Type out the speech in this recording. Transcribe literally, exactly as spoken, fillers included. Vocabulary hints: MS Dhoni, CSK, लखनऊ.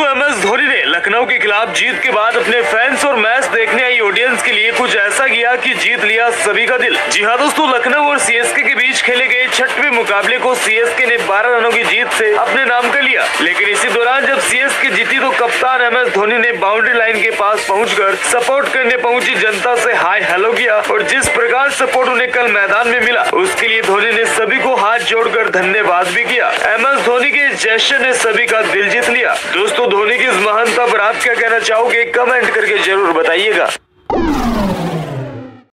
M S Dhoni ने लखनऊ के खिलाफ जीत के बाद अपने फैंस और मैच देखने आई ऑडियंस के लिए कुछ ऐसा किया कि जीत लिया सभी का दिल। जी हाँ दोस्तों, लखनऊ और सी एस के के बीच खेले गए छठवें मुकाबले को सी एस के ने बारह रनों की जीत से अपने नाम कर लिया। लेकिन इसी दौरान जब सी एस के जीती तो कप्तान एम एस धोनी ने बाउंड्री लाइन के पास पहुँच सपोर्ट करने पहुँची जनता से हाय हेलो किया और जिस प्रकार सपोर्ट उन्हें कल मैदान में मिला उसके लिए धोनी ने सभी को हाथ जोड़ कर धन्यवाद भी किया। एम एस धोनी के जेस्चर ने सभी का दिल जीत लिया। दोस्तों, धोनी की इस महानता पर आप क्या कहना चाहोगे, कमेंट करके जरूर बताइएगा।